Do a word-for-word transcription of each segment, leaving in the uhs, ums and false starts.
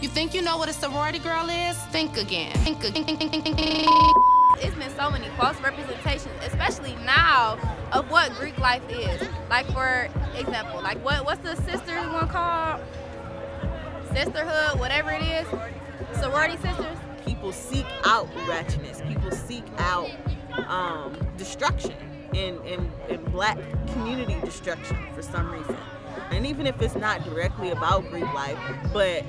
You think you know what a sorority girl is? Think again. Think again. Think, think, think, think, think. It's been so many false representations, especially now, of what Greek life is. Like, for example, like what what's the sister one called? Sisterhood, whatever it is. Sorority sisters. People seek out ratchetness. People seek out um, destruction in, in, in black community destruction for some reason. And even if it's not directly about Greek life, but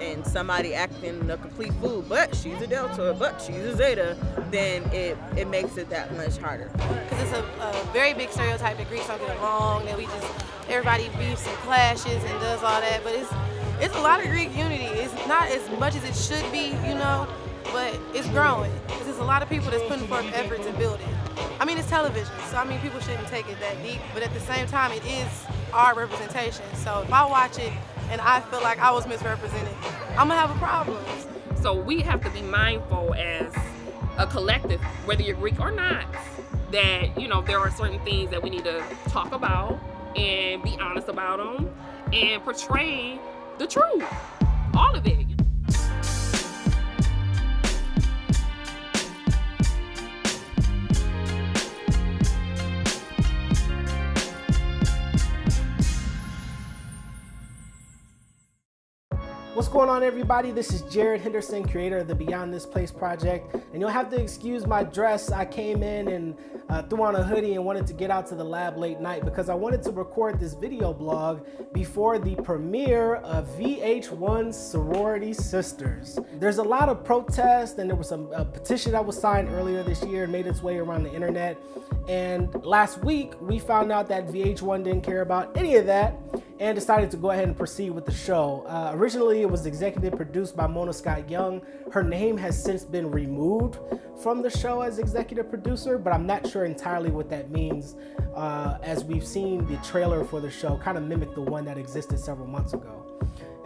and somebody acting a complete fool, but she's a Delta, but she's a Zeta, then it, it makes it that much harder. Because it's a, a very big stereotype that Greeks don't get along, that we just, everybody beefs and clashes and does all that, but it's, it's a lot of Greek unity. It's not as much as it should be, you know, but it's growing. Because there's a lot of people that's putting forth effort to build it. I mean, it's television, so I mean, people shouldn't take it that deep, but at the same time, it is our representation. So if I watch it and I feel like I was misrepresented, I'm gonna have a problem. So we have to be mindful as a collective, whether you're Greek or not, that, you know, there are certain things that we need to talk about and be honest about them and portray the truth, all of it. What's going on, everybody? This is Jared Henderson, creator of the Beyond This Place Project, and you'll have to excuse my dress. I came in and uh, threw on a hoodie and wanted to get out to the lab late night because I wanted to record this video blog before the premiere of V H one's Sorority Sisters. There's a lot of protest, and there was some, a petition that was signed earlier this year and made its way around the internet. And last week, we found out that V H one didn't care about any of that and decided to go ahead and proceed with the show. Uh, originally, it was executive produced by Mona Scott Young. Her name has since been removed from the show as executive producer, but I'm not sure entirely what that means, uh, as we've seen the trailer for the show kind of mimic the one that existed several months ago.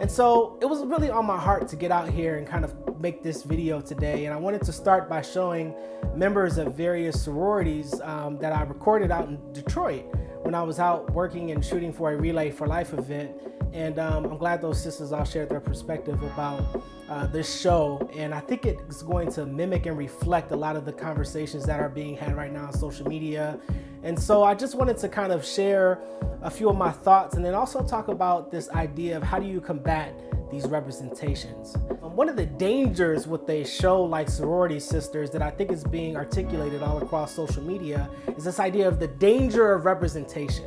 And so it was really on my heart to get out here and kind of make this video today. And I wanted to start by showing members of various sororities um, that I recorded out in Detroit when I was out working and shooting for a Relay for Life event. And um, I'm glad those sisters all shared their perspective about uh, this show. And I think it's going to mimic and reflect a lot of the conversations that are being had right now on social media. And so I just wanted to kind of share a few of my thoughts and then also talk about this idea of how do you combat these representations. Um, one of the dangers with a show like Sorority Sisters that I think is being articulated all across social media is this idea of the danger of representation.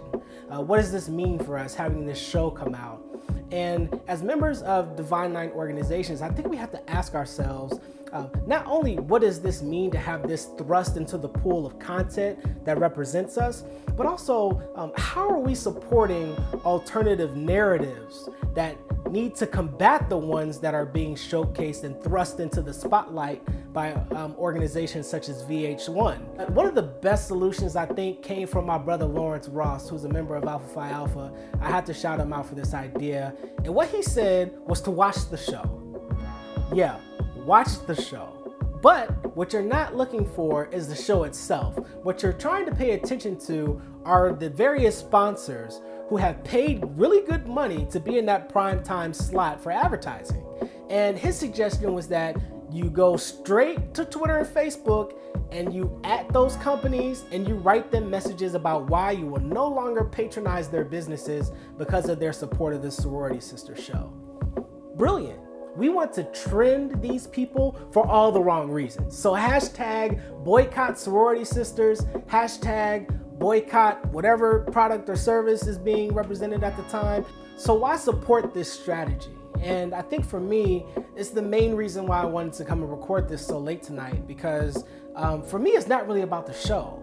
Uh, what does this mean for us having this show come out? And as members of Divine Nine organizations, I think we have to ask ourselves, uh, not only what does this mean to have this thrust into the pool of content that represents us, but also um, how are we supporting alternative narratives that need to combat the ones that are being showcased and thrust into the spotlight by um, organizations such as V H one. One of the best solutions, I think, came from my brother Lawrence Ross, who's a member of Alpha Phi Alpha. I had to shout him out for this idea. And what he said was to watch the show. Yeah, watch the show. But what you're not looking for is the show itself. What you're trying to pay attention to are the various sponsors who have paid really good money to be in that primetime slot for advertising. And his suggestion was that you go straight to Twitter and Facebook and you at those companies and you write them messages about why you will no longer patronize their businesses because of their support of the Sorority Sister show. Brilliant. We want to trend these people for all the wrong reasons. So hashtag boycott Sorority Sisters, hashtag boycott whatever product or service is being represented at the time. So why support this strategy? And I think for me, it's the main reason why I wanted to come and record this so late tonight, because um, for me, it's not really about the show.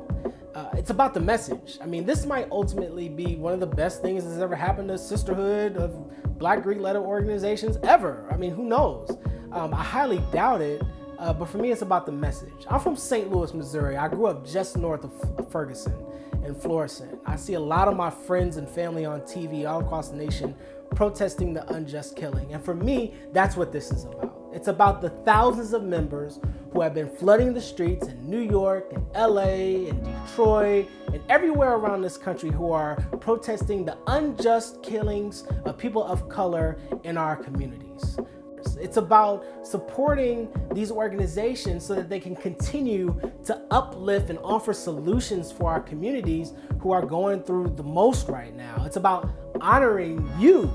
Uh, it's about the message. I mean, this might ultimately be one of the best things that's ever happened to sisterhood of Black Greek letter organizations ever. I mean, who knows? Um, I highly doubt it. Uh, but for me, it's about the message. I'm from Saint Louis, Missouri. I grew up just north of Ferguson in Florissant. I see a lot of my friends and family on T V all across the nation protesting the unjust killing. And for me, that's what this is about. It's about the thousands of members who have been flooding the streets in New York and L A and Detroit and everywhere around this country who are protesting the unjust killings of people of color in our communities. It's about supporting these organizations so that they can continue to uplift and offer solutions for our communities who are going through the most right now. It's about honoring you.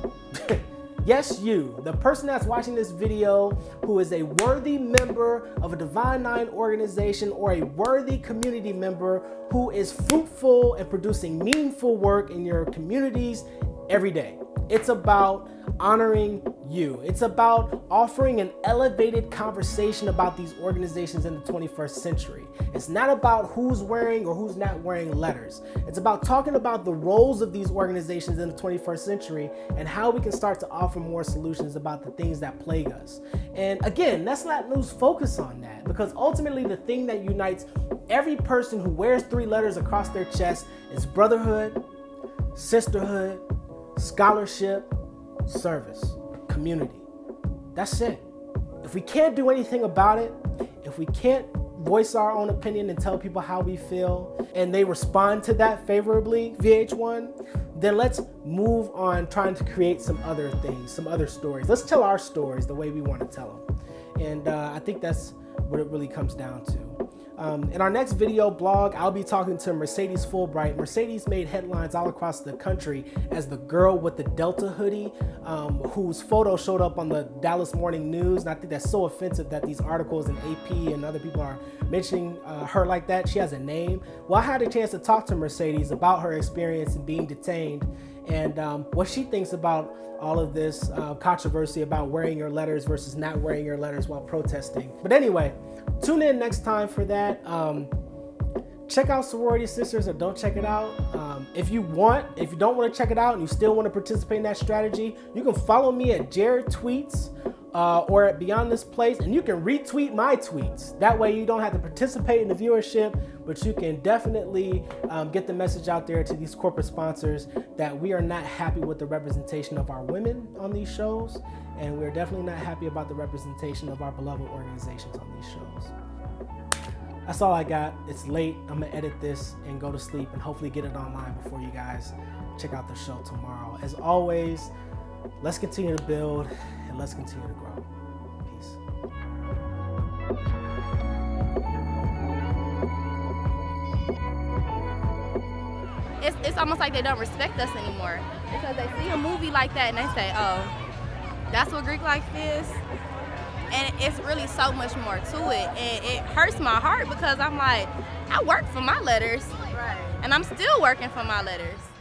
Yes, you, the person that's watching this video, who is a worthy member of a Divine Nine organization or a worthy community member who is fruitful and producing meaningful work in your communities every day. It's about honoring you. It's about offering an elevated conversation about these organizations in the twenty-first century. It's not about who's wearing or who's not wearing letters. It's about talking about the roles of these organizations in the twenty-first century and how we can start to offer more solutions about the things that plague us. And again, let's not lose focus on that, because ultimately the thing that unites every person who wears three letters across their chest is brotherhood, sisterhood, scholarship, service, community. That's it. If we can't do anything about it, if we can't voice our own opinion and tell people how we feel, and they respond to that favorably, V H one, then let's move on trying to create some other things, some other stories. Let's tell our stories the way we want to tell them. And uh, I think that's what it really comes down to. Um, in our next video blog, I'll be talking to Mercedes Fulbright. Mercedes made headlines all across the country as the girl with the Delta hoodie, um, whose photo showed up on the Dallas Morning News. And I think that's so offensive that these articles and A P and other people are mentioning uh, her like that. She has a name. Well, I had a chance to talk to Mercedes about her experience in being detained and um, what she thinks about all of this uh, controversy about wearing your letters versus not wearing your letters while protesting. But anyway, tune in next time for that. Um, check out Sorority Sisters, or don't check it out. Um, if you want, if you don't want to check it out and you still want to participate in that strategy, you can follow me at JaredTweets uh, or at Beyond This Place, and you can retweet my tweets. That way you don't have to participate in the viewership, but you can definitely um, get the message out there to these corporate sponsors that we are not happy with the representation of our women on these shows, and we're definitely not happy about the representation of our beloved organizations on these shows. That's all I got. It's late. I'm gonna edit this and go to sleep and hopefully get it online before you guys check out the show tomorrow. As always, let's continue to build and let's continue to grow. It's, it's almost like they don't respect us anymore, because they see a movie like that and they say, oh, that's what Greek life is. And it's really so much more to it. And it hurts my heart, because I'm like, I work for my letters. Right. And I'm still working for my letters.